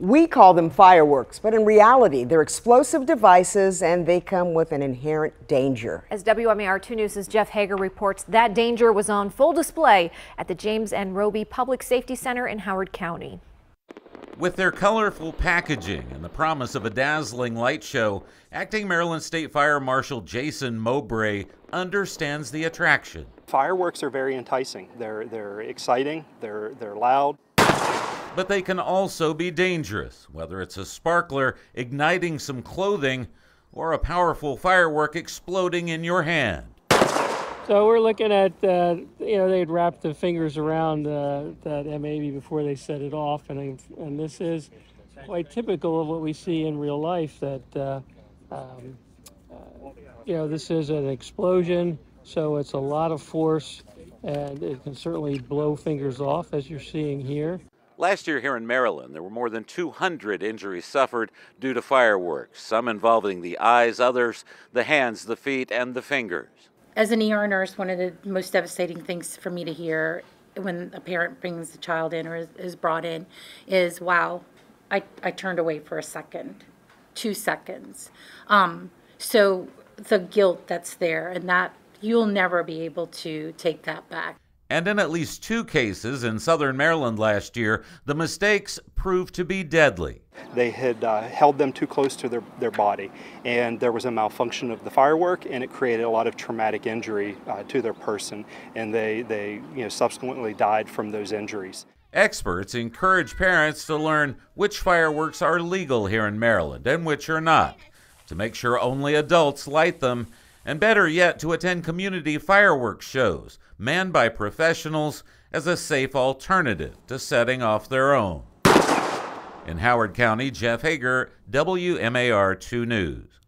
We call them fireworks, but in reality, they're explosive devices and they come with an inherent danger. As WMAR-2 News' Jeff Hager reports, that danger was on full display at the James N. Roby Public Safety Center in Howard County. With their colorful packaging and the promise of a dazzling light show, acting Maryland State Fire Marshal Jason Mowbray understands the attraction. Fireworks are very enticing. They're exciting, they're loud. But they can also be dangerous, whether it's a sparkler igniting some clothing or a powerful firework exploding in your hand. So we're looking at, they'd wrap the fingers around that MAB before they set it off. And this is quite typical of what we see in real life, that, this is an explosion. So it's a lot of force and it can certainly blow fingers off, as you're seeing here. Last year here in Maryland, there were more than 200 injuries suffered due to fireworks, some involving the eyes, others the hands, the feet, and the fingers. As an ER nurse, one of the most devastating things for me to hear when a parent brings the child in or is brought in is, wow, I turned away for a second, 2 seconds. So the guilt that's there, and that you'll never be able to take that back. And in at least 2 cases in southern Maryland last year, the mistakes proved to be deadly. They had held them too close to their body, and there was a malfunction of the firework, and it created a lot of traumatic injury to their person, and they subsequently died from those injuries. Experts encourage parents to learn which fireworks are legal here in Maryland and which are not, to make sure only adults light them, and better yet, to attend community fireworks shows manned by professionals as a safe alternative to setting off their own. In Howard County, Jeff Hager, WMAR-2 News.